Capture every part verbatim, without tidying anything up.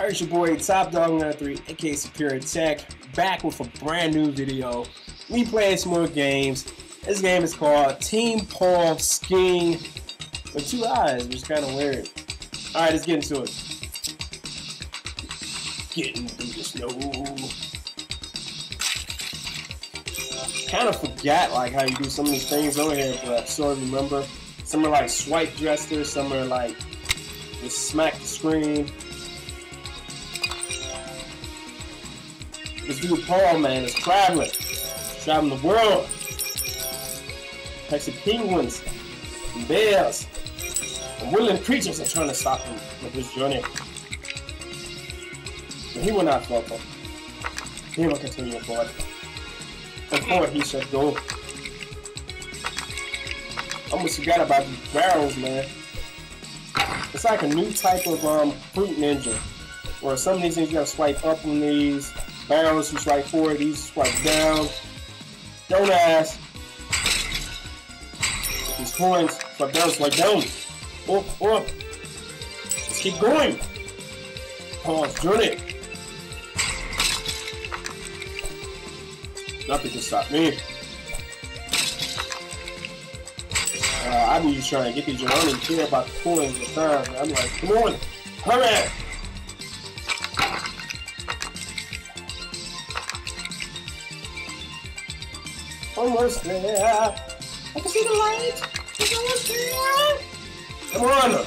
Alright, it's your boy Top Dog ninety-three, aka Superior Tech, back with a brand new video. We playing some more games. This game is called Team Paul Skiing with two eyes, which is kind of weird. Alright, let's get into it. Getting through the snow. Kind of forgot like how you do some of these things over here, but I sort of remember. Some are like swipe dressers, some are like just smack the screen. This dude Paul, man, is traveling, traveling the world, catching penguins and bears and woodland creatures are trying to stop him with his journey. But he will not falter. He will continue forward. And forward he shall go. I almost forgot about these barrels, man. It's like a new type of um, Fruit Ninja, where some of these things you gotta swipe up on these. Barrels, you swipe forward, these swipe down. Don't ask. These coins, swipe down, swipe down. Oh, oh. Let's keep going. Paul's journey. Nothing can stop me. Uh, I be trying to get these, you know, I don't even care about the coins at the time. I'm like, come on, hurry! Almost there. I can see the light. It's almost there. Come on.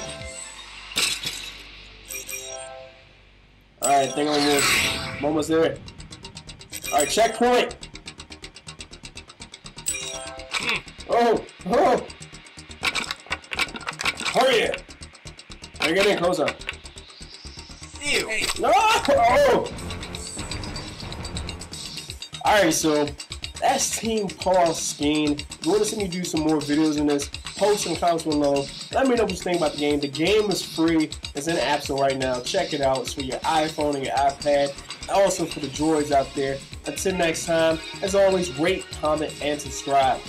Alright, I think I'm almost, I'm almost there. Alright, checkpoint. Oh, oh. Hurry up. I'm getting closer. Ew. No! Oh! Alright, so. That's Team Paul Skiing. If you want to see me do some more videos in this, post some comments below. Let me know what you think about the game. The game is free. It's in the App Store right now. Check it out. It's for your iPhone and your iPad. Also for the droids out there. Until next time, as always, rate, comment, and subscribe.